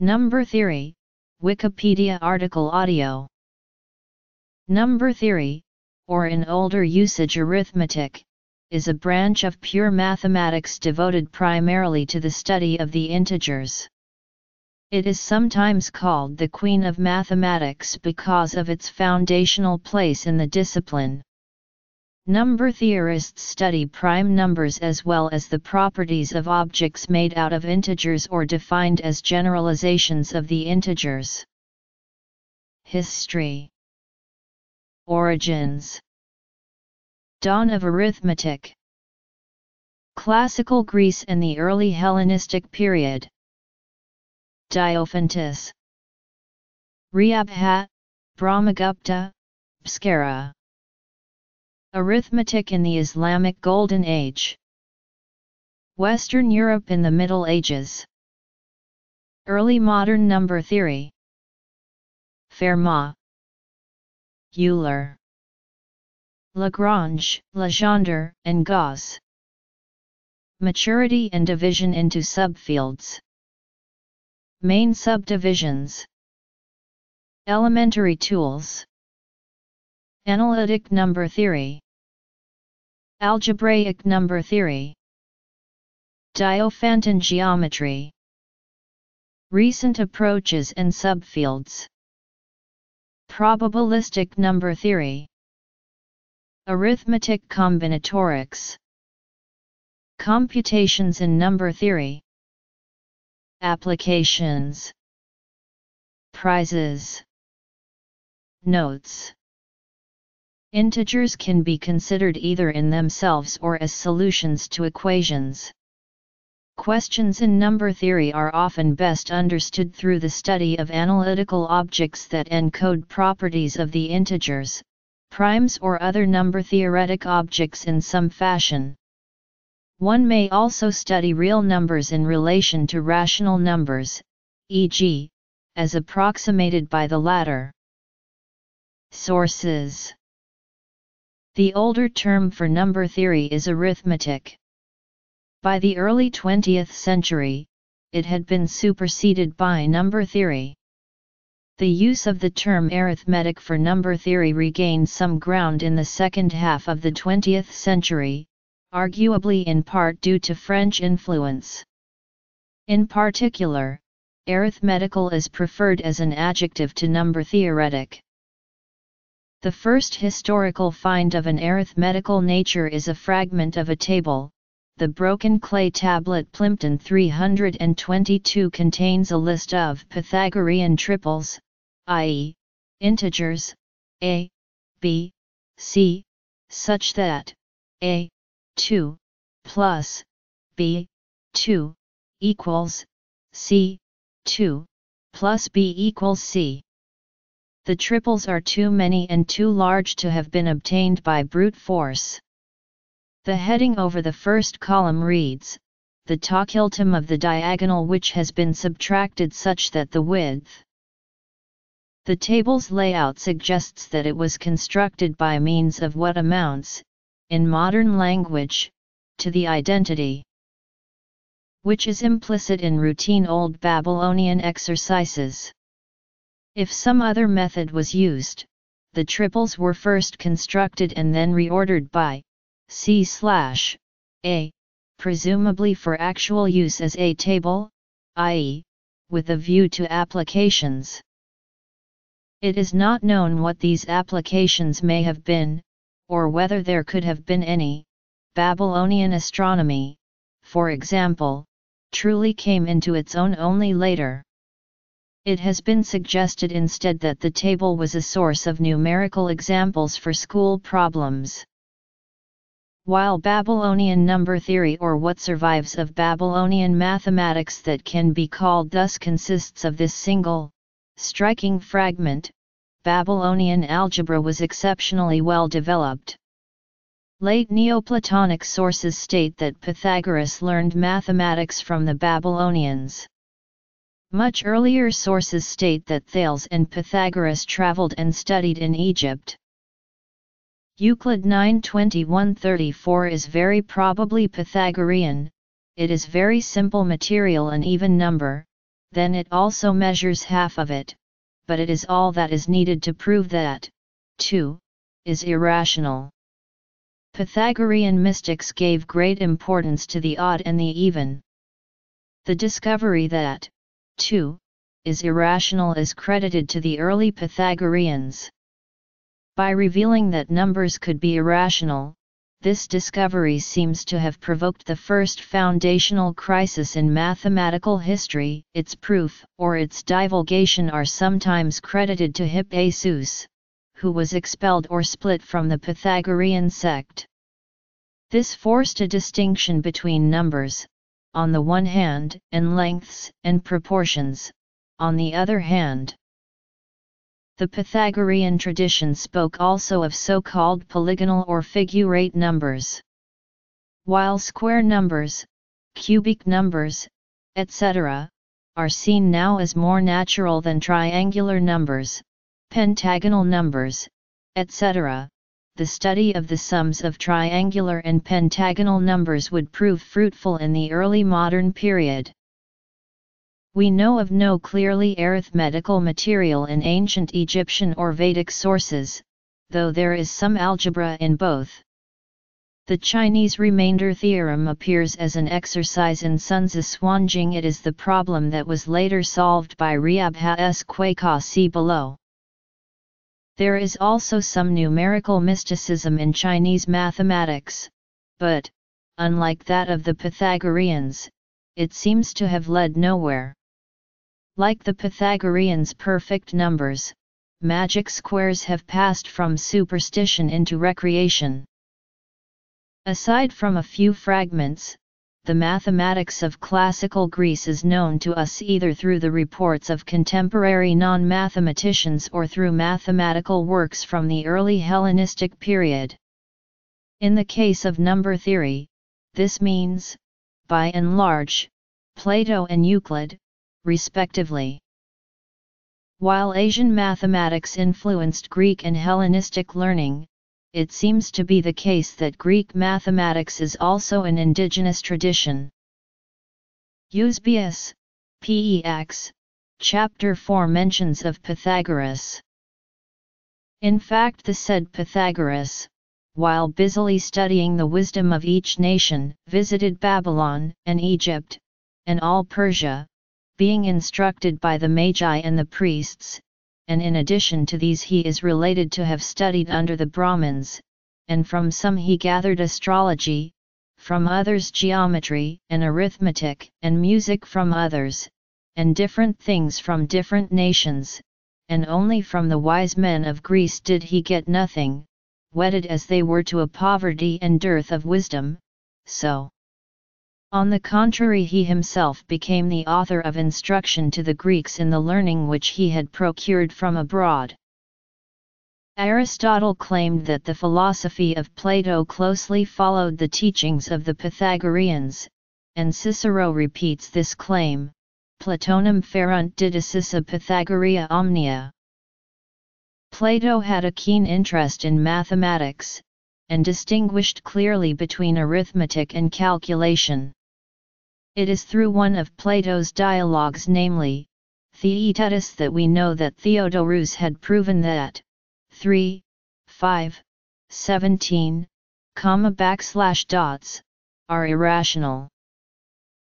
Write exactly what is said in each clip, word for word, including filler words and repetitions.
Number theory, Wikipedia article audio. Number theory, or in older usage arithmetic, is a branch of pure mathematics devoted primarily to the study of the integers. It is sometimes called the Queen of Mathematics because of its foundational place in the discipline. Number theorists study prime numbers as well as the properties of objects made out of integers or defined as generalizations of the integers. History. Origins. Dawn of arithmetic. Classical Greece and the early Hellenistic period. Diophantus, Aryabhata, Brahmagupta, Bhaskara. Arithmetic in the Islamic Golden Age. Western Europe in the Middle Ages. Early modern number theory. Fermat, Euler, Lagrange, Legendre, and Gauss. Maturity and division into subfields. Main subdivisions. Elementary tools. Analytic number theory. Algebraic number theory. Diophantian geometry. Recent approaches and subfields. Probabilistic number theory. Arithmetic combinatorics. Computations in number theory. Applications. Prizes. Notes. Integers can be considered either in themselves or as solutions to equations. Questions in number theory are often best understood through the study of analytical objects that encode properties of the integers, primes or other number-theoretic objects in some fashion. One may also study real numbers in relation to rational numbers, for example, as approximated by the latter. Sources. The older term for number theory is arithmetic. By the early twentieth century, it had been superseded by number theory. The use of the term arithmetic for number theory regained some ground in the second half of the twentieth century, arguably in part due to French influence. In particular, arithmetical is preferred as an adjective to number theoretic. The first historical find of an arithmetical nature is a fragment of a table. The broken clay tablet Plimpton three hundred twenty-two contains a list of Pythagorean triples, that is, integers a, b, c, such that a, two, plus b, two, equals c, two, plus b equals c. The triples are too many and too large to have been obtained by brute force. The heading over the first column reads, the tociltum of the diagonal which has been subtracted such that the width. The table's layout suggests that it was constructed by means of what amounts, in modern language, to the identity, which is implicit in routine Old Babylonian exercises. If some other method was used, the triples were first constructed and then reordered by c slash a, presumably for actual use as a table, that is, with a view to applications. It is not known what these applications may have been, or whether there could have been any. Babylonian astronomy, for example, truly came into its own only later. It has been suggested instead that the table was a source of numerical examples for school problems. While Babylonian number theory, or what survives of Babylonian mathematics that can be called thus, consists of this single, striking fragment, Babylonian algebra was exceptionally well developed. Late Neoplatonic sources state that Pythagoras learned mathematics from the Babylonians. Much earlier sources state that Thales and Pythagoras traveled and studied in Egypt. Euclid nine twenty-one thirty-four is very probably Pythagorean. It is very simple material and even number, then it also measures half of it, but it is all that is needed to prove that two is irrational. Pythagorean mystics gave great importance to the odd and the even. The discovery that two is irrational is credited to the early Pythagoreans. By revealing that numbers could be irrational, this discovery seems to have provoked the first foundational crisis in mathematical history. Its proof or its divulgation are sometimes credited to Hippasus, who was expelled or split from the Pythagorean sect. This forced a distinction between numbers, on the one hand, and lengths and proportions, on the other hand. The Pythagorean tradition spoke also of so-called polygonal or figure-eight numbers. While square numbers, cubic numbers, et cetera, are seen now as more natural than triangular numbers, pentagonal numbers, et cetera, the study of the sums of triangular and pentagonal numbers would prove fruitful in the early modern period. We know of no clearly arithmetical material in ancient Egyptian or Vedic sources, though there is some algebra in both. The Chinese remainder theorem appears as an exercise in Sunzi Suanjing. It is the problem that was later solved by Aryabhata's Quaka. See below. There is also some numerical mysticism in Chinese mathematics, but, unlike that of the Pythagoreans, it seems to have led nowhere. Like the Pythagoreans' perfect numbers, magic squares have passed from superstition into recreation. Aside from a few fragments, the mathematics of classical Greece is known to us either through the reports of contemporary non-mathematicians or through mathematical works from the early Hellenistic period. In the case of number theory, this means, by and large, Plato and Euclid, respectively. While Asian mathematics influenced Greek and Hellenistic learning, it seems to be the case that Greek mathematics is also an indigenous tradition. Eusebius, P E X, Chapter four mentions of Pythagoras. In fact, the said Pythagoras, while busily studying the wisdom of each nation, visited Babylon and Egypt, and all Persia, being instructed by the Magi and the priests, and in addition to these he is related to have studied under the Brahmins, and from some he gathered astrology, from others geometry and arithmetic, and music from others, and different things from different nations, and only from the wise men of Greece did he get nothing, wedded as they were to a poverty and dearth of wisdom, so. On the contrary, he himself became the author of instruction to the Greeks in the learning which he had procured from abroad. Aristotle claimed that the philosophy of Plato closely followed the teachings of the Pythagoreans, and Cicero repeats this claim, Platonum ferunt didacissa Pythagorea omnia. Plato had a keen interest in mathematics, and distinguished clearly between arithmetic and calculation. It is through one of Plato's dialogues, namely Theaetetus, that we know that Theodorus had proven that three, five, seventeen, comma backslash dots, are irrational.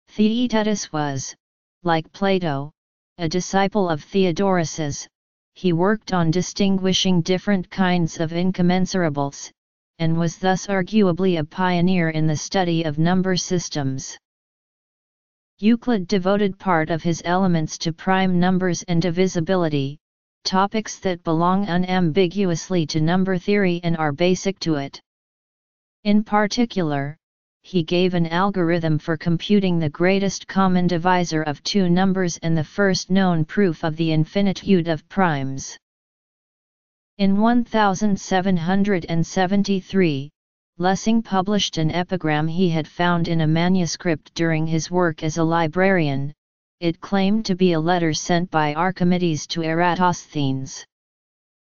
Theaetetus was, like Plato, a disciple of Theodorus's. He worked on distinguishing different kinds of incommensurables, and was thus arguably a pioneer in the study of number systems. Euclid devoted part of his Elements to prime numbers and divisibility, topics that belong unambiguously to number theory and are basic to it. In particular, he gave an algorithm for computing the greatest common divisor of two numbers and the first known proof of the infinitude of primes. In one thousand seven hundred seventy-three, Lessing published an epigram he had found in a manuscript during his work as a librarian. It claimed to be a letter sent by Archimedes to Eratosthenes.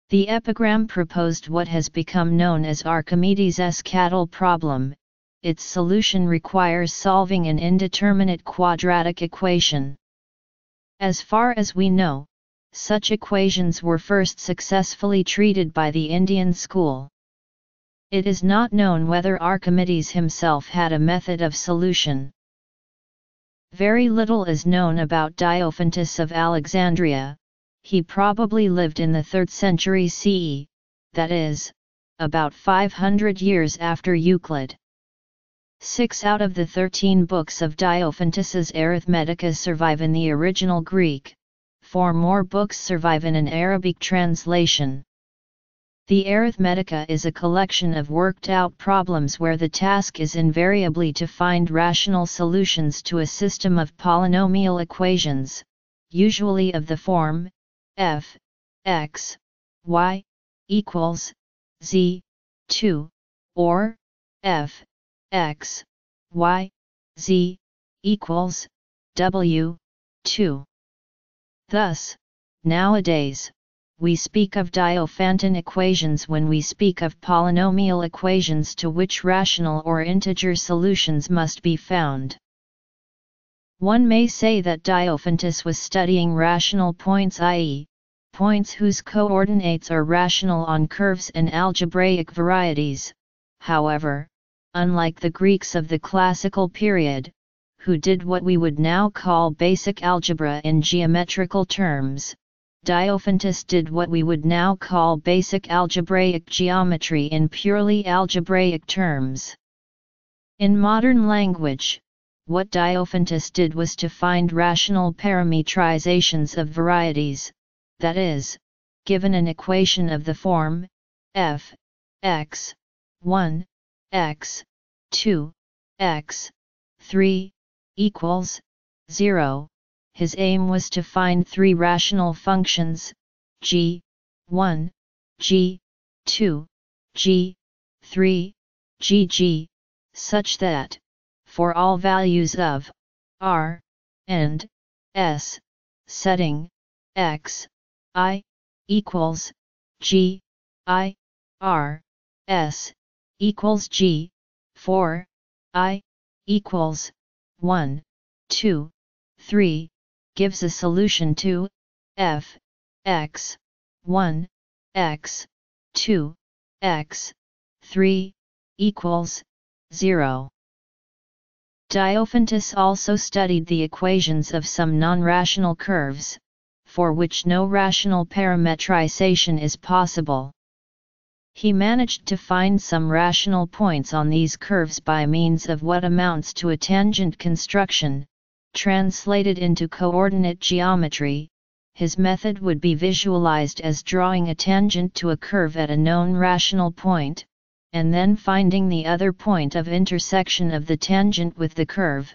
The epigram proposed what has become known as Archimedes' cattle problem. Its solution requires solving an indeterminate quadratic equation. As far as we know, such equations were first successfully treated by the Indian school. It is not known whether Archimedes himself had a method of solution. Very little is known about Diophantus of Alexandria. He probably lived in the third century C E, that is, about five hundred years after Euclid. Six out of the thirteen books of Diophantus's Arithmetica survive in the original Greek, four more books survive in an Arabic translation. The Arithmetica is a collection of worked-out problems where the task is invariably to find rational solutions to a system of polynomial equations, usually of the form f x y equals z two, or f x y z equals w two. Thus, nowadays, we speak of Diophantan equations when we speak of polynomial equations to which rational or integer solutions must be found. One may say that Diophantus was studying rational points, that is, points whose coordinates are rational on curves and algebraic varieties. However, unlike the Greeks of the classical period, who did what we would now call basic algebra in geometrical terms, Diophantus did what we would now call basic algebraic geometry in purely algebraic terms. In modern language, what Diophantus did was to find rational parametrizations of varieties, that is, given an equation of the form f x one x two x three equals zero. His aim was to find three rational functions, g one, g two, g three, g g, such that, for all values of r and s, setting x I equals g I r s equals g, for I equals one, two, three, gives a solution to f x one x two x three equals zero. Diophantus also studied the equations of some non-rational curves, for which no rational parametrization is possible. He managed to find some rational points on these curves by means of what amounts to a tangent construction. Translated into coordinate geometry, his method would be visualized as drawing a tangent to a curve at a known rational point, and then finding the other point of intersection of the tangent with the curve.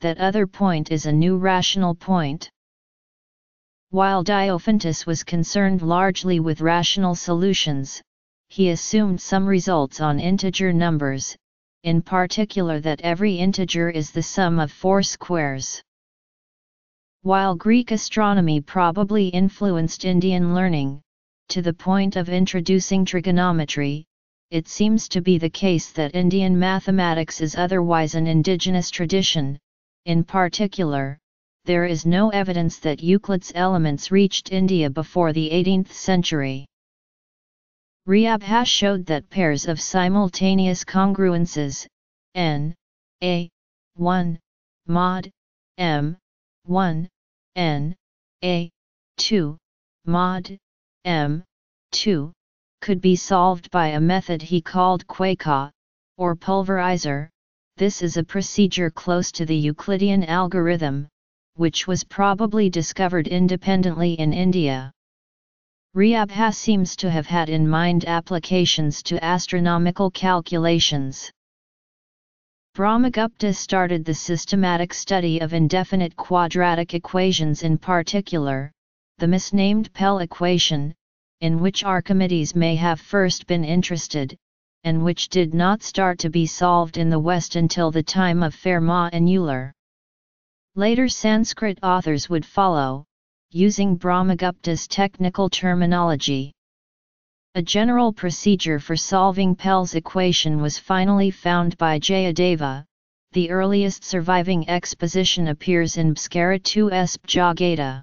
That other point is a new rational point. While Diophantus was concerned largely with rational solutions, he assumed some results on integer numbers, in particular that every integer is the sum of four squares. While Greek astronomy probably influenced Indian learning, to the point of introducing trigonometry, it seems to be the case that Indian mathematics is otherwise an indigenous tradition. In particular, there is no evidence that Euclid's Elements reached India before the eighteenth century. Aryabhata showed that pairs of simultaneous congruences, n, a, one, mod, m, one, n, a, two, mod, m, two, could be solved by a method he called Kuttaka, or pulverizer. This is a procedure close to the Euclidean algorithm, which was probably discovered independently in India. Aryabhata seems to have had in mind applications to astronomical calculations. Brahmagupta started the systematic study of indefinite quadratic equations, in particular, the misnamed Pell equation, in which Archimedes may have first been interested, and which did not start to be solved in the West until the time of Fermat and Euler. Later Sanskrit authors would follow, using Brahmagupta's technical terminology. A general procedure for solving Pell's equation was finally found by Jayadeva. The earliest surviving exposition appears in Bhaskara two's Bhagata.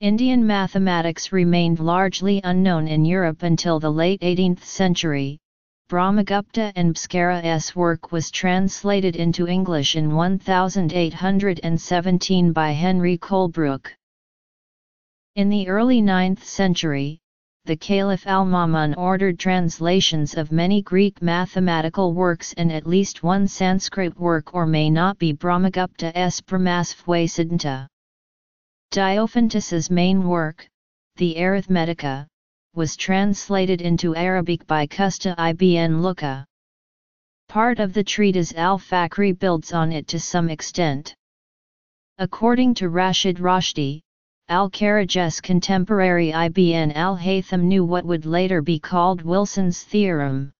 Indian mathematics remained largely unknown in Europe until the late eighteenth century. Brahmagupta and Bhaskara's work was translated into English in eighteen seventeen by Henry Colebrook. In the early ninth century, the Caliph al-Ma'mun ordered translations of many Greek mathematical works, and at least one Sanskrit work or may not be Brahmagupta's Brahmasvasiddhanta. Diophantus's main work, the Arithmetica, was translated into Arabic by Kusta Ibn Luka. Part of the treatise Al-Fakhri builds on it to some extent. According to Rashid Rashed, Al-Karaji's contemporary Ibn Al-Haytham knew what would later be called Wilson's theorem.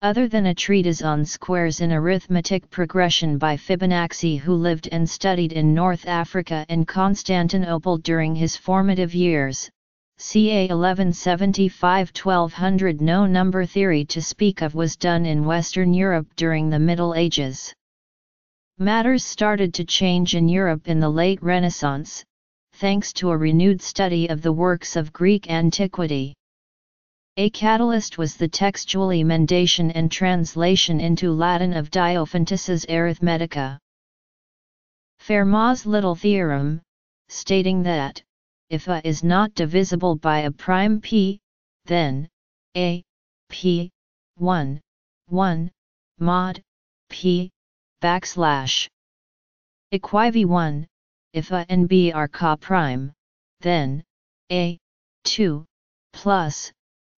Other than a treatise on squares in arithmetic progression by Fibonacci, who lived and studied in North Africa and Constantinople during his formative years, circa eleven seventy-five to twelve hundred, no number theory to speak of was done in Western Europe during the Middle Ages. Matters started to change in Europe in the late Renaissance, thanks to a renewed study of the works of Greek antiquity. A catalyst was the textual emendation and translation into Latin of Diophantus's Arithmetica. Fermat's little theorem, stating that, if A is not divisible by a prime P, then, A, P, one, one, mod, P, backslash, equiv one, if A and B are coprime, then A two plus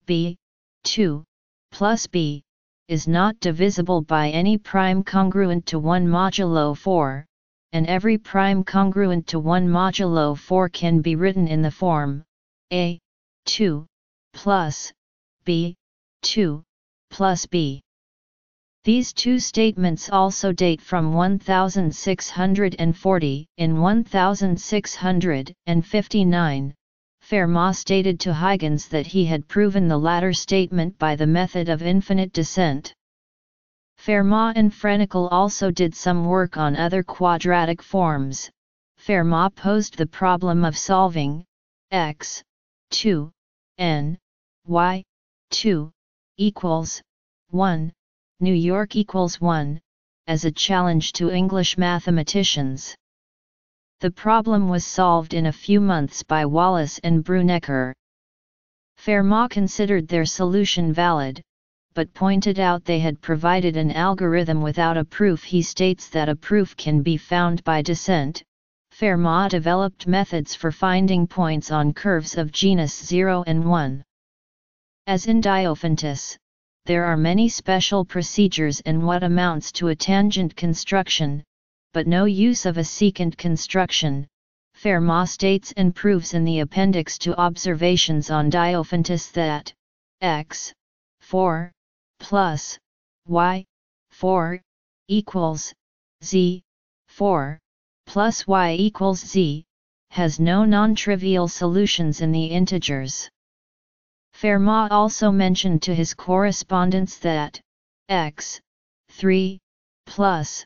B two plus B is not divisible by any prime congruent to one modulo four, and every prime congruent to one modulo four can be written in the form A two plus B two plus B. These two statements also date from sixteen forty. In sixteen fifty-nine, Fermat stated to Huygens that he had proven the latter statement by the method of infinite descent. Fermat and Frenkel also did some work on other quadratic forms. Fermat posed the problem of solving x two n y two equals one. New York equals one, as a challenge to English mathematicians. The problem was solved in a few months by Wallace and Brunecker. Fermat considered their solution valid, but pointed out they had provided an algorithm without a proof. He states that a proof can be found by descent. Fermat developed methods for finding points on curves of genus zero and one. As in Diophantus, there are many special procedures in what amounts to a tangent construction, but no use of a secant construction, Fermat states and proves in the appendix to Observations on Diophantus that x four plus y four equals z four plus y equals z has no non-trivial solutions in the integers. Fermat also mentioned to his correspondents that x three plus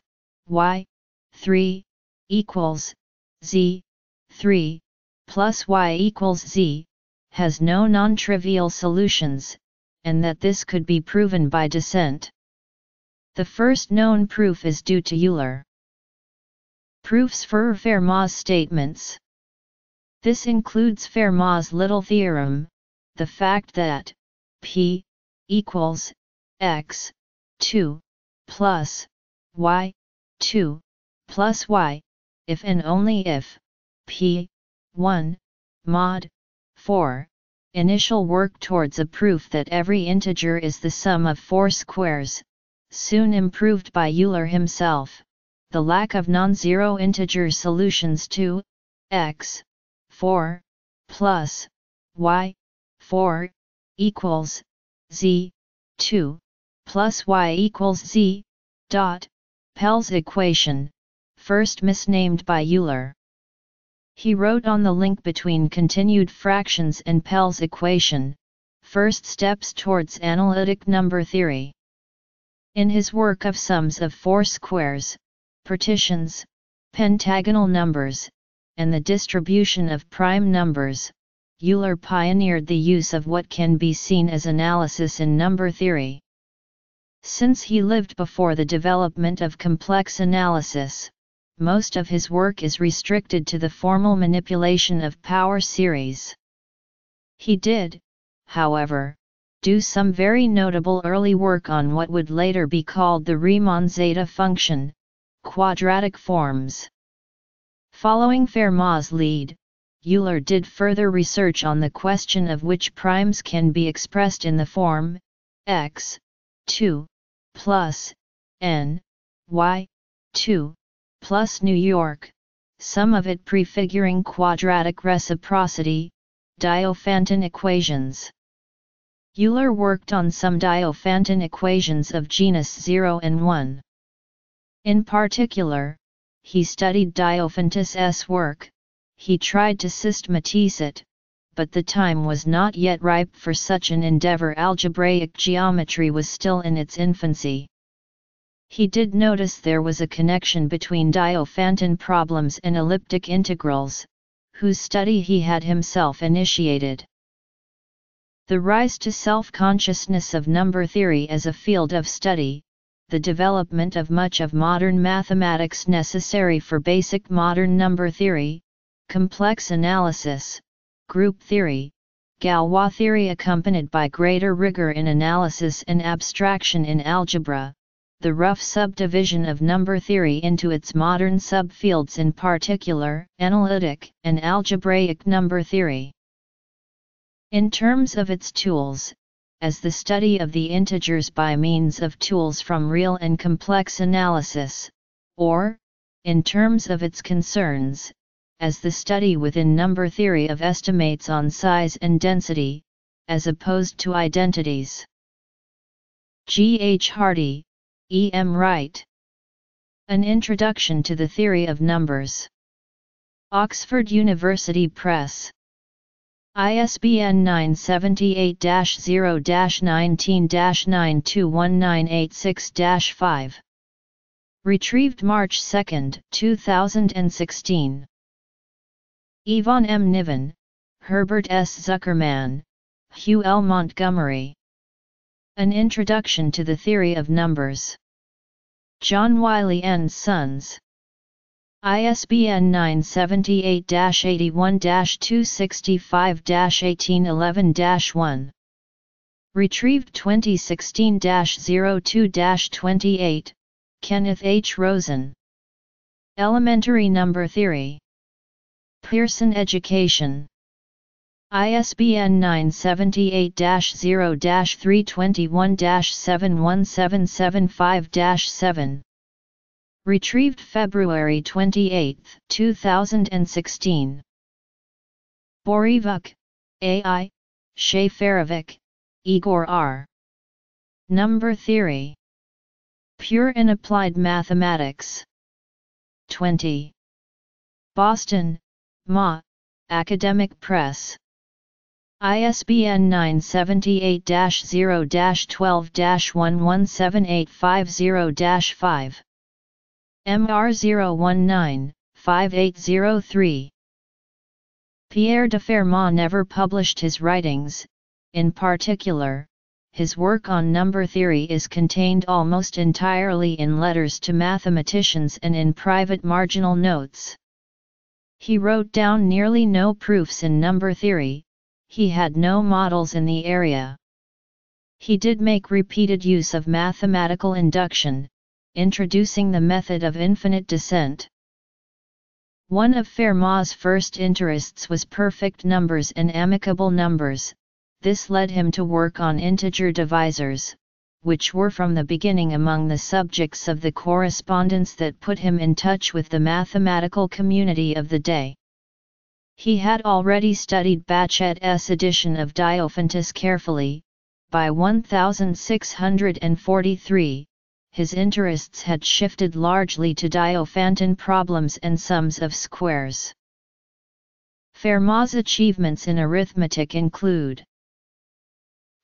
y three equals z three plus y equals z has no non-trivial solutions, and that this could be proven by descent. The first known proof is due to Euler. Proofs for Fermat's statements. This includes Fermat's little theorem, the fact that P equals x two plus y two plus y, if and only if P one mod four. Initial work towards a proof that every integer is the sum of four squares, soon improved by Euler himself. The lack of non-zero integer solutions to x four plus y four equals z two plus y equals z dot Pell's equation, first misnamed by Euler. He wrote on the link between continued fractions and Pell's equation, first steps towards analytic number theory. In his work of sums of four squares, partitions, pentagonal numbers, and the distribution of prime numbers, Euler pioneered the use of what can be seen as analysis in number theory. Since he lived before the development of complex analysis, most of his work is restricted to the formal manipulation of power series. He did, however, do some very notable early work on what would later be called the Riemann zeta function, quadratic forms. Following Fermat's lead, Euler did further research on the question of which primes can be expressed in the form x two plus n y two plus New York, some of it prefiguring quadratic reciprocity, Diophanton equations. Euler worked on some Diophanton equations of genus zero and one. In particular, he studied Diophantus's work. He tried to systematize it, but the time was not yet ripe for such an endeavor. Algebraic geometry was still in its infancy. He did notice there was a connection between Diophanton problems and elliptic integrals, whose study he had himself initiated. The rise to self-consciousness of number theory as a field of study, the development of much of modern mathematics necessary for basic modern number theory, complex analysis, group theory, Galois theory accompanied by greater rigor in analysis and abstraction in algebra, the rough subdivision of number theory into its modern subfields, in particular analytic and algebraic number theory. In terms of its tools, as the study of the integers by means of tools from real and complex analysis, or, in terms of its concerns, as the study within number theory of estimates on size and density, as opposed to identities. G. H. Hardy, E. M. Wright. An Introduction to the Theory of Numbers. Oxford University Press. I S B N nine seven eight dash zero dash one nine dash nine two one nine eight six dash five. Retrieved March second, two thousand sixteen. Yvonne M. Niven, Herbert S. Zuckerman, Hugh L. Montgomery. An Introduction to the Theory of Numbers. John Wiley and Sons. I S B N nine seven eight dash eight one dash two six five dash one eight one one. Retrieved twenty sixteen dash oh two dash twenty-eight, Kenneth H. Rosen. Elementary Number Theory. Pearson Education. I S B N nine seven eight dash zero dash three two one dash seven one seven seven five dash seven. Retrieved February twenty-eighth, two thousand sixteen. Borivuk, A I, Shafarovic, Igor R. Number Theory. Pure and Applied Mathematics. twenty. Boston, M A, Academic Press. I S B N nine seven eight dash zero dash one two dash one one seven eight five zero dash five. M R zero one nine, five eight zero three. Pierre de Fermat never published his writings. In particular, his work on number theory is contained almost entirely in letters to mathematicians and in private marginal notes. He wrote down nearly no proofs in number theory. He had no models in the area. He did make repeated use of mathematical induction, introducing the method of infinite descent. One of Fermat's first interests was perfect numbers and amicable numbers. This led him to work on integer divisors, which were from the beginning among the subjects of the correspondence that put him in touch with the mathematical community of the day. He had already studied Bacchet's edition of Diophantus carefully. By one thousand six hundred forty-three, his interests had shifted largely to Diophanton problems and sums of squares. Fermat's achievements in arithmetic include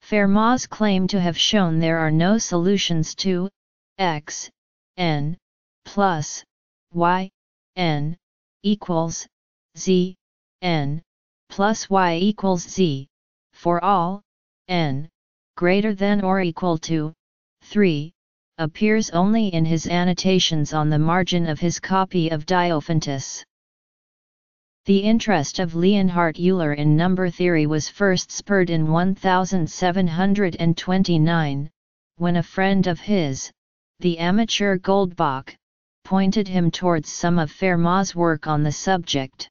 Fermat's claim to have shown there are no solutions to x n plus y n equals z, n, plus y equals z, for all, n, greater than or equal to, three, appears only in his annotations on the margin of his copy of Diophantus. The interest of Leonhard Euler in number theory was first spurred in one thousand seven hundred twenty-nine, when a friend of his, the amateur Goldbach, pointed him towards some of Fermat's work on the subject.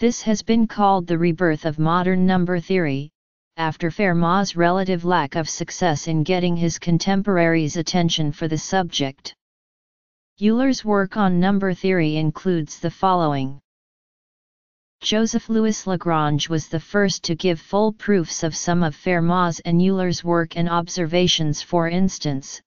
This has been called the rebirth of modern number theory, after Fermat's relative lack of success in getting his contemporaries' attention for the subject. Euler's work on number theory includes the following. Joseph Louis Lagrange was the first to give full proofs of some of Fermat's and Euler's work and observations, for instance,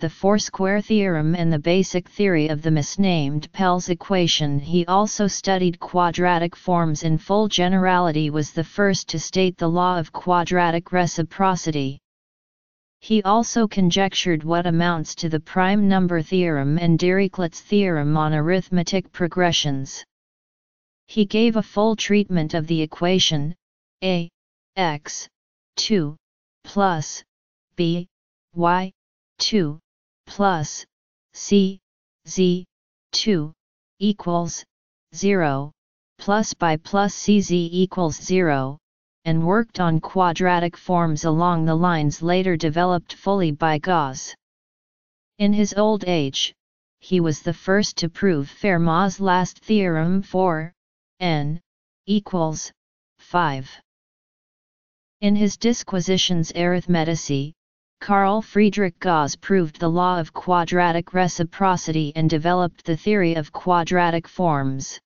the four-square theorem and the basic theory of the misnamed Pell's equation. He also studied quadratic forms in full generality, was the first to state the law of quadratic reciprocity. He also conjectured what amounts to the prime number theorem and Dirichlet's theorem on arithmetic progressions. He gave a full treatment of the equation a x two plus b y two plus c z two equals zero plus by plus c z equals zero, and worked on quadratic forms along the lines later developed fully by Gauss. In his old age, he was the first to prove Fermat's last theorem for n equals five. In his Disquisitiones Arithmeticae, Carl Friedrich Gauss proved the law of quadratic reciprocity and developed the theory of quadratic forms.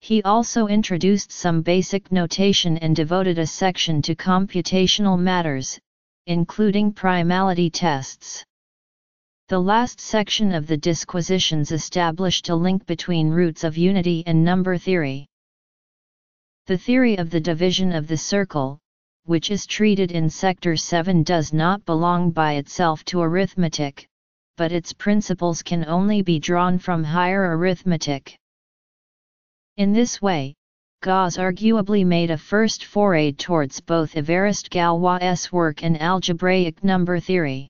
He also introduced some basic notation and devoted a section to computational matters, including primality tests. The last section of the Disquisitiones established a link between roots of unity and number theory. The theory of the division of the circle, which is treated in Sector seven, does not belong by itself to arithmetic, but its principles can only be drawn from higher arithmetic. In this way, Gauss arguably made a first foray towards both Évariste Galois's work and algebraic number theory.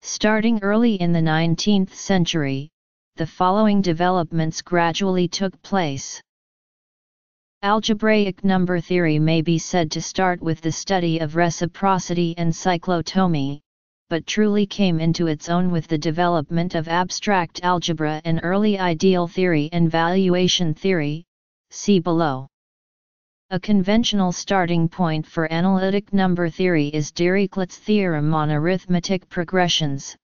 Starting early in the nineteenth century, the following developments gradually took place. Algebraic number theory may be said to start with the study of reciprocity and cyclotomy, but truly came into its own with the development of abstract algebra and early ideal theory and valuation theory, see below. A conventional starting point for analytic number theory is Dirichlet's theorem on arithmetic progressions,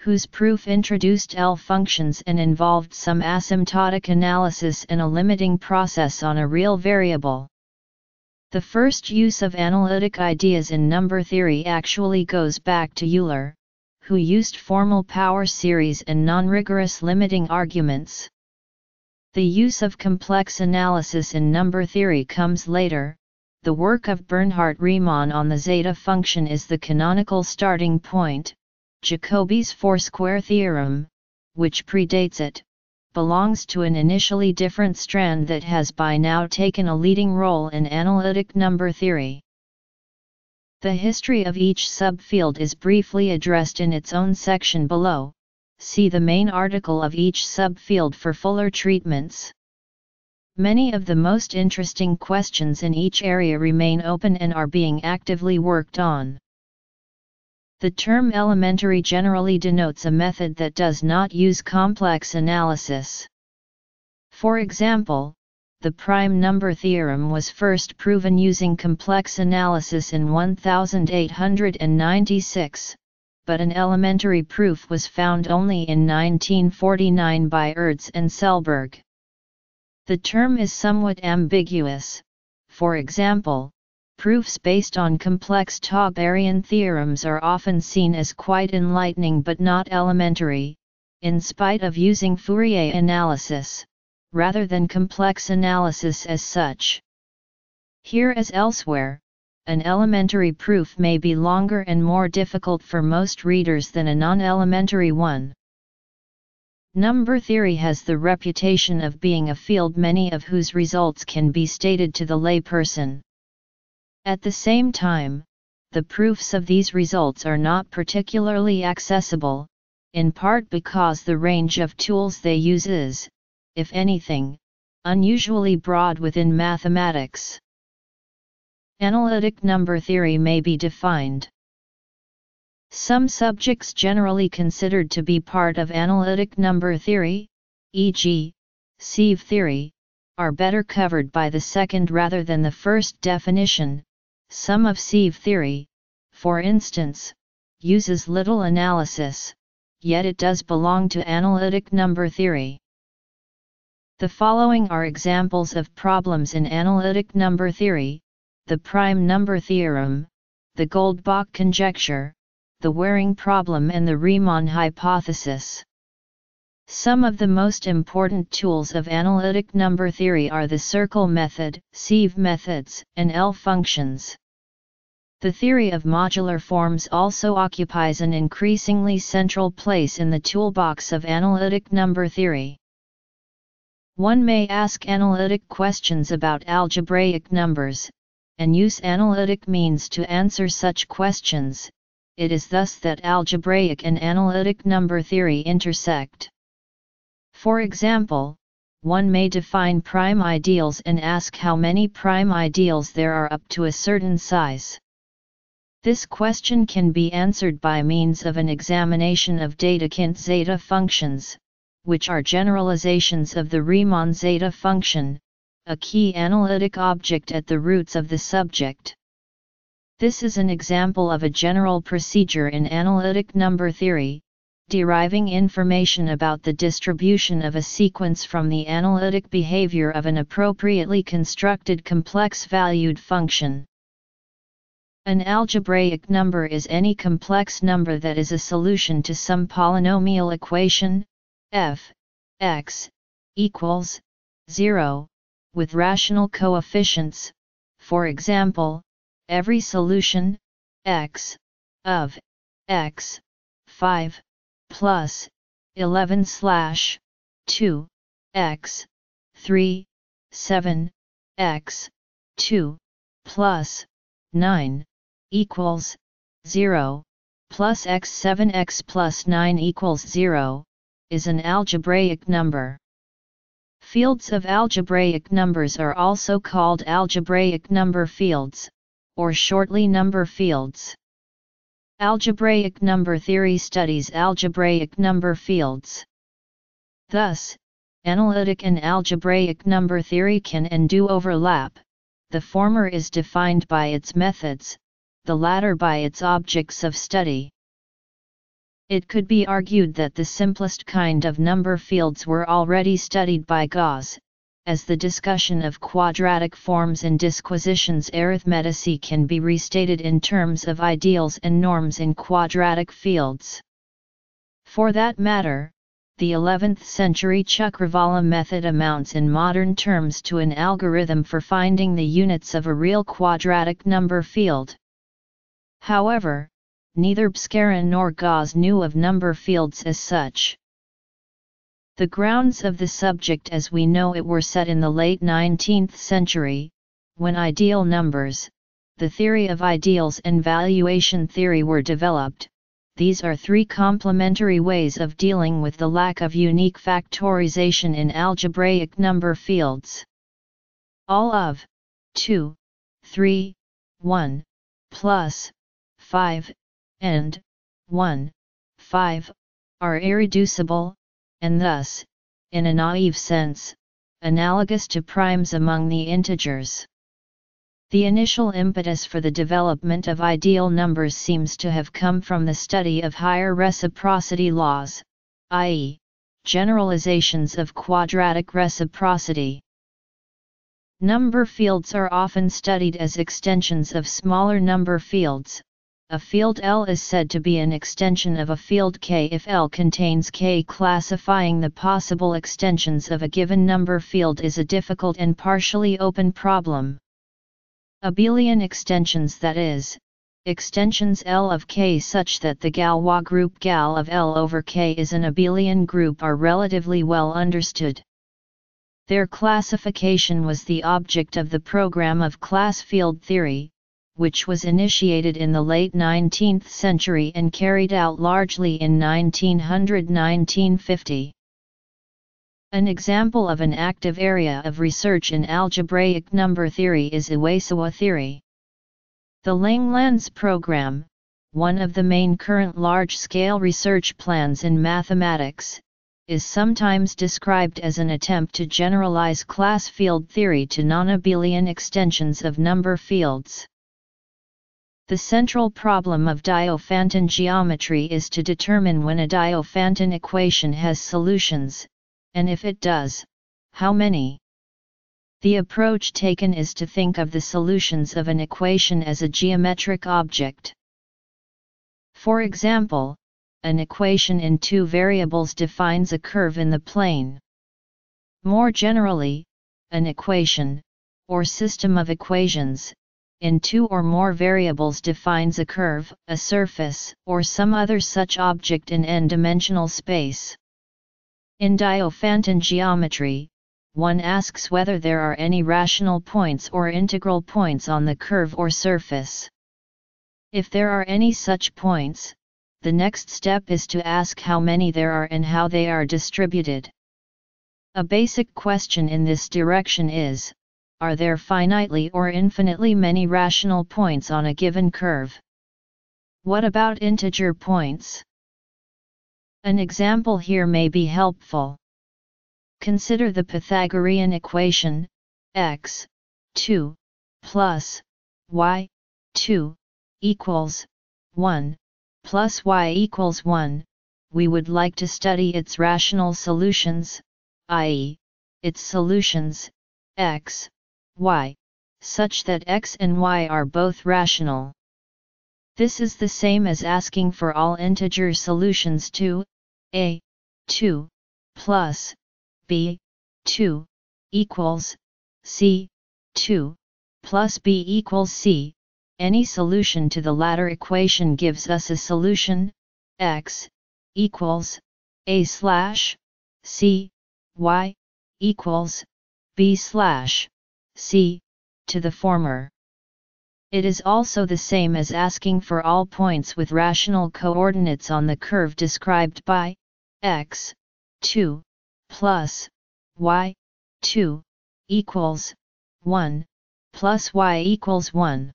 whose proof introduced L functions and involved some asymptotic analysis and a limiting process on a real variable. The first use of analytic ideas in number theory actually goes back to Euler, who used formal power series and non-rigorous limiting arguments. The use of complex analysis in number theory comes later. The work of Bernhard Riemann on the zeta function is the canonical starting point. Jacobi's four-square theorem, which predates it, belongs to an initially different strand that has by now taken a leading role in analytic number theory. The history of each subfield is briefly addressed in its own section below. See the main article of each subfield for fuller treatments. Many of the most interesting questions in each area remain open and are being actively worked on. The term elementary generally denotes a method that does not use complex analysis. For example, the prime number theorem was first proven using complex analysis in one thousand eight hundred ninety-six, but an elementary proof was found only in nineteen forty-nine by Ertz and Selberg. The term is somewhat ambiguous. For example, proofs based on complex Tauberian theorems are often seen as quite enlightening but not elementary, in spite of using Fourier analysis, rather than complex analysis as such. Here as elsewhere, an elementary proof may be longer and more difficult for most readers than a non-elementary one. Number theory has the reputation of being a field many of whose results can be stated to the lay person. At the same time, the proofs of these results are not particularly accessible, in part because the range of tools they use is, if anything, unusually broad within mathematics. Analytic number theory may be defined. Some subjects generally considered to be part of analytic number theory, for example, sieve theory, are better covered by the second rather than the first definition. Some of sieve theory, for instance, uses little analysis, yet it does belong to analytic number theory. The following are examples of problems in analytic number theory: the prime number theorem, the Goldbach conjecture, the Waring problem and the Riemann hypothesis. Some of the most important tools of analytic number theory are the circle method, sieve methods, and L-functions. The theory of modular forms also occupies an increasingly central place in the toolbox of analytic number theory. One may ask analytic questions about algebraic numbers, and use analytic means to answer such questions. It is thus that algebraic and analytic number theory intersect. For example, one may define prime ideals and ask how many prime ideals there are up to a certain size. This question can be answered by means of an examination of Dedekind zeta functions, which are generalizations of the Riemann zeta function, a key analytic object at the roots of the subject. This is an example of a general procedure in analytic number theory, deriving information about the distribution of a sequence from the analytic behavior of an appropriately constructed complex-valued function. An algebraic number is any complex number that is a solution to some polynomial equation, f x equals zero, with rational coefficients. For example, every solution x of x five plus eleven slash two x three seven x two plus nine equals zero plus x seven x plus nine equals zero is an algebraic number. Fields of algebraic numbers are also called algebraic number fields, or shortly number fields. Algebraic number theory studies algebraic number fields. Thus, analytic and algebraic number theory can and do overlap. The former is defined by its methods, the latter by its objects of study. It could be argued that the simplest kind of number fields were already studied by Gauss, as the discussion of quadratic forms in Disquisitiones Arithmeticae can be restated in terms of ideals and norms in quadratic fields. For that matter, the eleventh century Chakravala method amounts in modern terms to an algorithm for finding the units of a real quadratic number field. However, neither Bhaskara nor Gauss knew of number fields as such. The grounds of the subject as we know it were set in the late nineteenth century, when ideal numbers, the theory of ideals and valuation theory were developed. These are three complementary ways of dealing with the lack of unique factorization in algebraic number fields. All of two, three, one, plus five, and one, five, are irreducible, and thus, in a naive sense, analogous to primes among the integers. The initial impetus for the development of ideal numbers seems to have come from the study of higher reciprocity laws, that is, generalizations of quadratic reciprocity. Number fields are often studied as extensions of smaller number fields. A field L is said to be an extension of a field K if L contains K. Classifying the possible extensions of a given number field is a difficult and partially open problem. Abelian extensions, that is, extensions L of K such that the Galois group Gal of L over K is an abelian group are relatively well understood. Their classification was the object of the program of class field theory, which was initiated in the late nineteenth century and carried out largely in nineteen hundred to nineteen fifty. An example of an active area of research in algebraic number theory is Iwasawa theory. The Langlands program, one of the main current large-scale research plans in mathematics, is sometimes described as an attempt to generalize class field theory to non-abelian extensions of number fields. The central problem of Diophanton geometry is to determine when a Diophanton equation has solutions, and if it does, how many. The approach taken is to think of the solutions of an equation as a geometric object. For example, an equation in two variables defines a curve in the plane. More generally, an equation, or system of equations, in two or more variables defines a curve, a surface, or some other such object in n-dimensional space. In Diophanton geometry, one asks whether there are any rational points or integral points on the curve or surface. If there are any such points, the next step is to ask how many there are and how they are distributed. A basic question in this direction is, are there finitely or infinitely many rational points on a given curve? What about integer points? An example here may be helpful. Consider the Pythagorean equation, x, two, plus, y, two, equals, one, plus y equals one, we would like to study its rational solutions, that is, its solutions, x, y, such that x and y are both rational. This is the same as asking for all integer solutions to a two plus b two equals c two plus b equals c. Any solution to the latter equation gives us a solution x equals a slash c y equals b slash c to the former. It is also the same as asking for all points with rational coordinates on the curve described by x two plus y two equals one plus y equals one.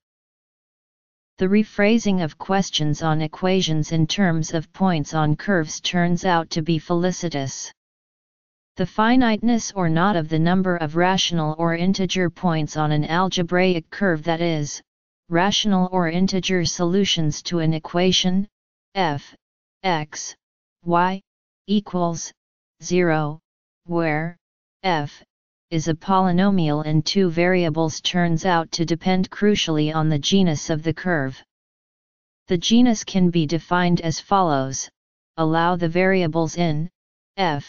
The rephrasing of questions on equations in terms of points on curves turns out to be felicitous. The finiteness or not of the number of rational or integer points on an algebraic curve, that is, rational or integer solutions to an equation, f x y equals zero, where f is a polynomial in two variables, turns out to depend crucially on the genus of the curve. The genus can be defined as follows: allow the variables in f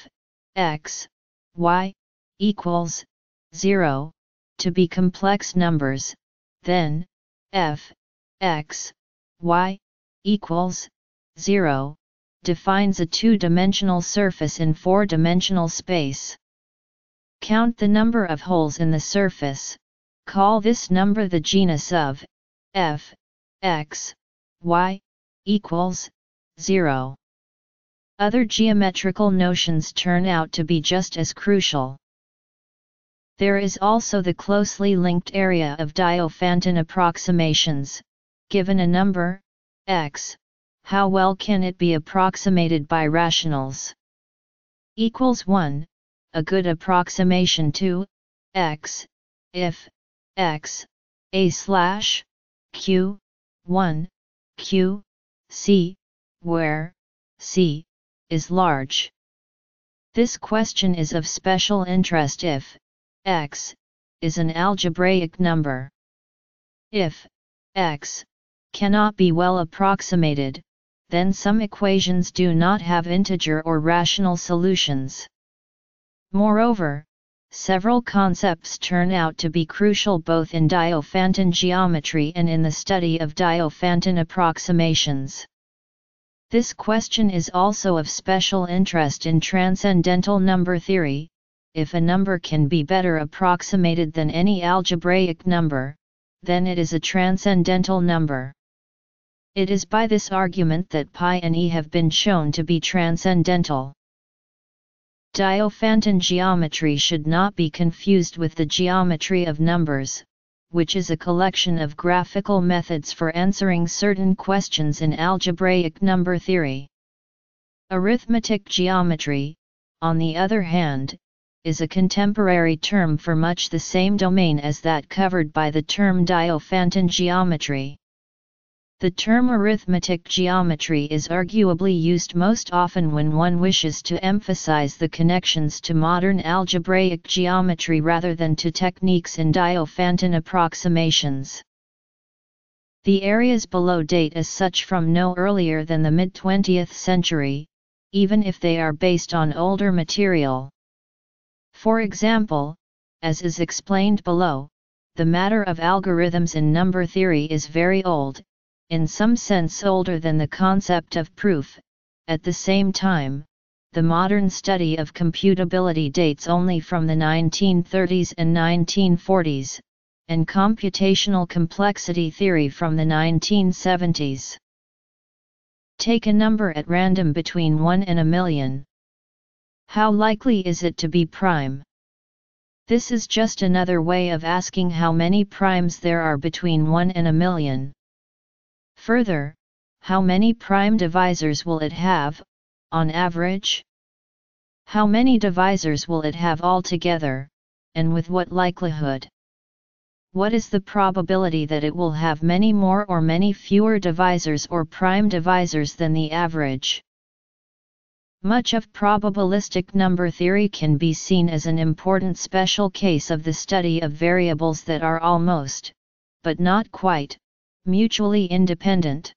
x y equals zero to be complex numbers, then f x y equals zero defines a two-dimensional surface in four-dimensional space. Count the number of holes in the surface, call this number the genus of f x y equals zero. Other geometrical notions turn out to be just as crucial. There is also the closely linked area of Diophanton approximations. Given a number, x, how well can it be approximated by rationals? Equals one, a good approximation to x, if x, a slash, q, one, q, c, where c is large. This question is of special interest if x is an algebraic number. If x cannot be well approximated, then some equations do not have integer or rational solutions. Moreover, several concepts turn out to be crucial both in Diophantan geometry and in the study of Diophantan approximations. This question is also of special interest in transcendental number theory. If a number can be better approximated than any algebraic number, then it is a transcendental number. It is by this argument that pi and e have been shown to be transcendental. Diophantan geometry should not be confused with the geometry of numbers, which is a collection of graphical methods for answering certain questions in algebraic number theory. Arithmetic geometry, on the other hand, is a contemporary term for much the same domain as that covered by the term Diophantan geometry. The term arithmetic geometry is arguably used most often when one wishes to emphasize the connections to modern algebraic geometry rather than to techniques in Diophantan approximations. The areas below date as such from no earlier than the mid-twentieth century, even if they are based on older material. For example, as is explained below, the matter of algorithms in number theory is very old, in some sense older than the concept of proof. At the same time, the modern study of computability dates only from the nineteen thirties and nineteen forties, and computational complexity theory from the nineteen seventies. Take a number at random between one and a million. How likely is it to be prime? This is just another way of asking how many primes there are between one and a million. Further, how many prime divisors will it have, on average? How many divisors will it have altogether, and with what likelihood? What is the probability that it will have many more or many fewer divisors or prime divisors than the average? Much of probabilistic number theory can be seen as an important special case of the study of variables that are almost, but not quite, mutually independent.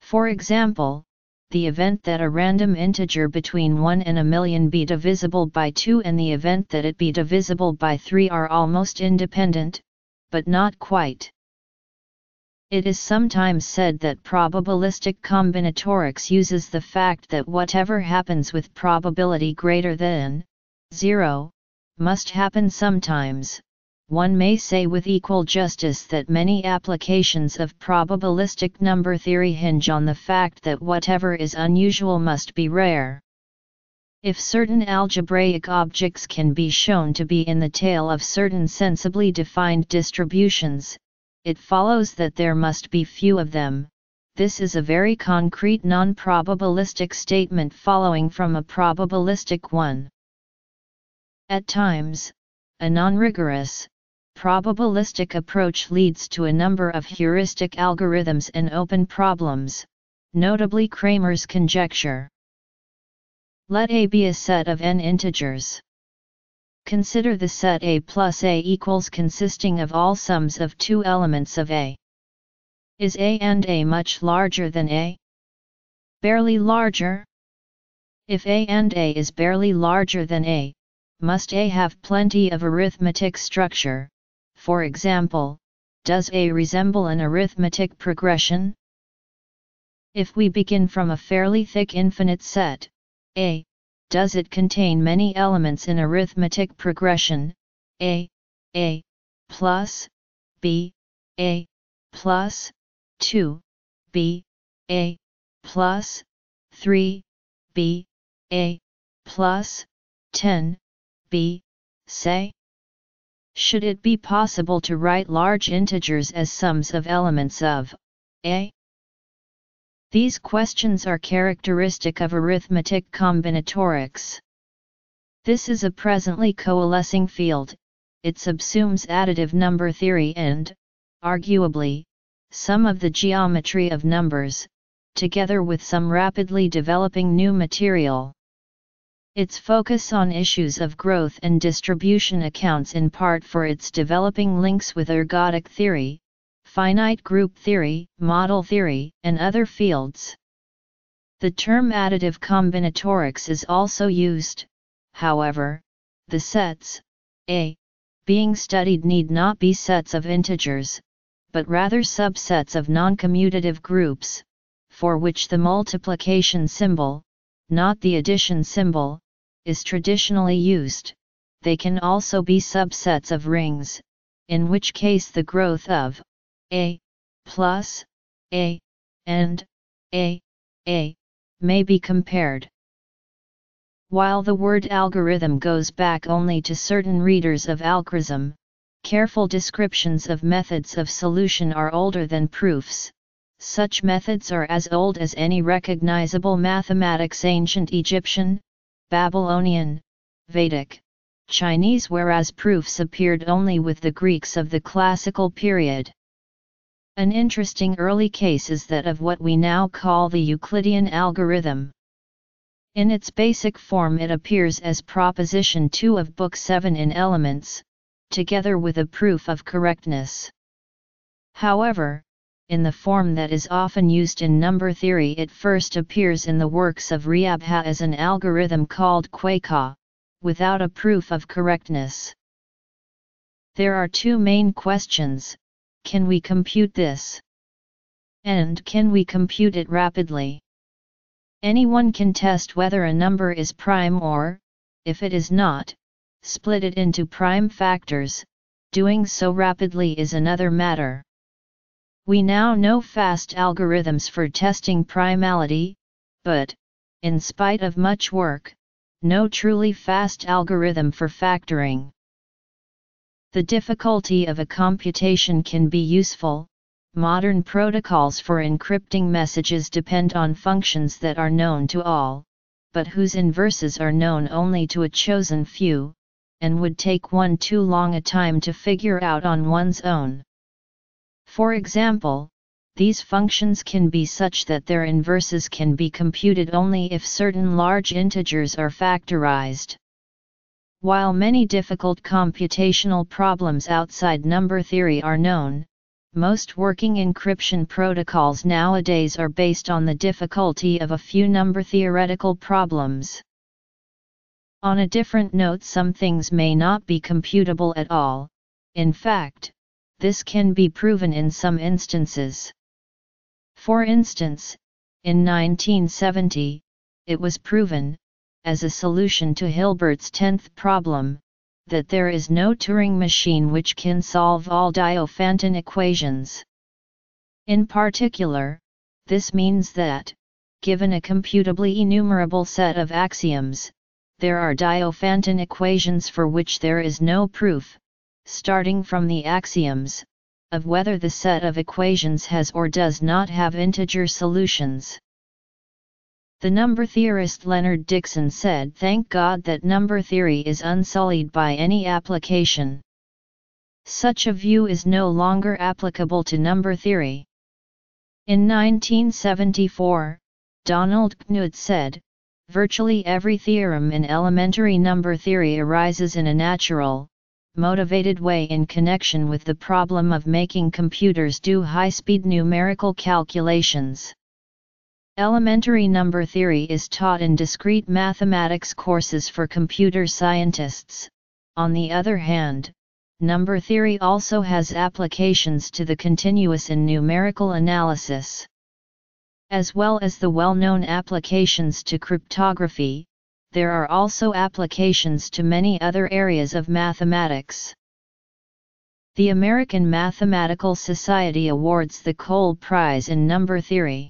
For example, the event that a random integer between one and a million be divisible by two and the event that it be divisible by three are almost independent, but not quite. It is sometimes said that probabilistic combinatorics uses the fact that whatever happens with probability greater than zero must happen sometimes. One may say with equal justice that many applications of probabilistic number theory hinge on the fact that whatever is unusual must be rare. If certain algebraic objects can be shown to be in the tail of certain sensibly defined distributions, it follows that there must be few of them. This is a very concrete non-probabilistic statement following from a probabilistic one. At times, a non-rigorous probabilistic approach leads to a number of heuristic algorithms and open problems, notably Cramer's conjecture. Let A be a set of n integers. Consider the set A plus A equals consisting of all sums of two elements of A. Is A and A much larger than A? Barely larger? If A and A is barely larger than A, must A have plenty of arithmetic structure? For example, does A resemble an arithmetic progression? If we begin from a fairly thick infinite set, A, does it contain many elements in arithmetic progression, A, A, plus, B, A, plus, two, B, A, plus, three, B, A, plus, ten, B, say? Should it be possible to write large integers as sums of elements of A? These questions are characteristic of arithmetic combinatorics. This is a presently coalescing field. It subsumes additive number theory and, arguably, some of the geometry of numbers, together with some rapidly developing new material. Its focus on issues of growth and distribution accounts in part for its developing links with ergodic theory, finite group theory, model theory, and other fields. The term additive combinatorics is also used, however, The sets, A, being studied need not be sets of integers, but rather subsets of noncommutative groups, for which the multiplication symbol, not the addition symbol, is traditionally used. They can also be subsets of rings, in which case the growth of A plus A and A A may be compared. While the word algorithm goes back only to certain readers of algorism, careful descriptions of methods of solution are older than proofs. Such methods are as old as any recognizable mathematics: ancient Egyptian, Babylonian, Vedic, Chinese, whereas proofs appeared only with the Greeks of the classical period. An interesting early case is that of what we now call the Euclidean algorithm. In its basic form it appears as Proposition two of Book seven in Elements, together with a proof of correctness. However, in the form that is often used in number theory it first appears in the works of Aryabhata as an algorithm called Kuttaka, without a proof of correctness. There are two main questions: can we compute this? And can we compute it rapidly? Anyone can test whether a number is prime or, if it is not, split it into prime factors. Doing so rapidly is another matter. We now know fast algorithms for testing primality, but, in spite of much work, no truly fast algorithm for factoring. The difficulty of a computation can be useful. Modern protocols for encrypting messages depend on functions that are known to all, but whose inverses are known only to a chosen few, and would take one too long a time to figure out on one's own. For example, these functions can be such that their inverses can be computed only if certain large integers are factorized. While many difficult computational problems outside number theory are known, most working encryption protocols nowadays are based on the difficulty of a few number theoretical problems. On a different note, some things may not be computable at all. In fact, this can be proven in some instances. For instance, in nineteen seventy, it was proven, as a solution to Hilbert's tenth problem, that there is no Turing machine which can solve all Diophantus equations. In particular, this means that, given a computably enumerable set of axioms, there are Diophantus equations for which there is no proof, starting from the axioms, of whether the set of equations has or does not have integer solutions. The number theorist Leonard Dixon said, "Thank God that number theory is unsullied by any application." Such a view is no longer applicable to number theory. In nineteen seventy-four, Donald Knuth said, "Virtually every theorem in elementary number theory arises in a natural, motivated way in connection with the problem of making computers do high-speed numerical calculations." Elementary number theory is taught in discrete mathematics courses for computer scientists. On the other hand, number theory also has applications to the continuous and numerical analysis, as well as the well-known applications to cryptography. There are also applications to many other areas of mathematics. The American Mathematical Society awards the Cole Prize in number theory.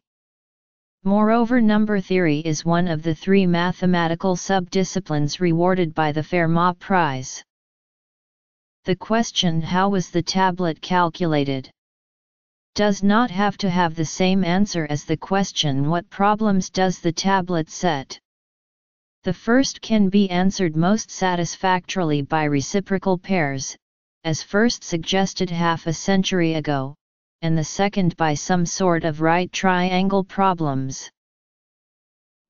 Moreover, number theory is one of the three mathematical subdisciplines rewarded by the Fermat Prize. The question, how was the tablet calculated, does not have to have the same answer as the question, what problems does the tablet set? The first can be answered most satisfactorily by reciprocal pairs, as first suggested half a century ago, and the second by some sort of right triangle problems.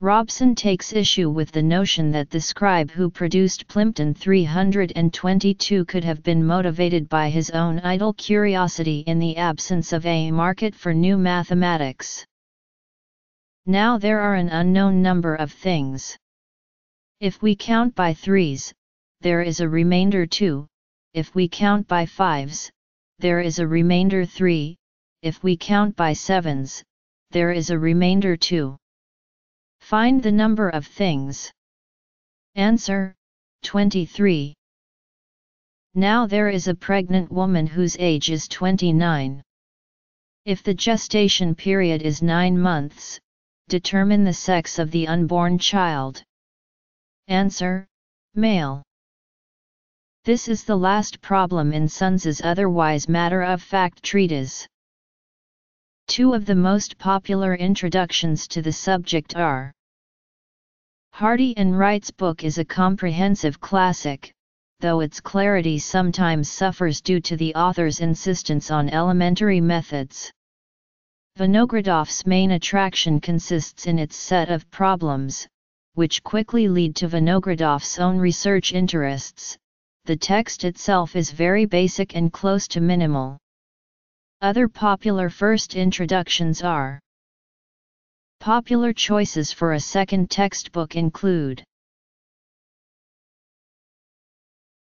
Robson takes issue with the notion that the scribe who produced Plimpton three hundred twenty-two could have been motivated by his own idle curiosity in the absence of a market for new mathematics. Now there are an unknown number of things. If we count by threes, there is a remainder two, if we count by fives, there is a remainder three, if we count by sevens, there is a remainder two. Find the number of things. Answer, twenty-three. Now there is a pregnant woman whose age is twenty-nine. If the gestation period is nine months, determine the sex of the unborn child. Answer, male. This is the last problem in Sunzi's otherwise matter-of-fact treatise. Two of the most popular introductions to the subject are Hardy and Wright's book is a comprehensive classic, though its clarity sometimes suffers due to the author's insistence on elementary methods. Vinogradov's main attraction consists in its set of problems, which quickly lead to Vinogradov's own research interests. The text itself is very basic and close to minimal. Other popular first introductions are. Popular choices for a second textbook include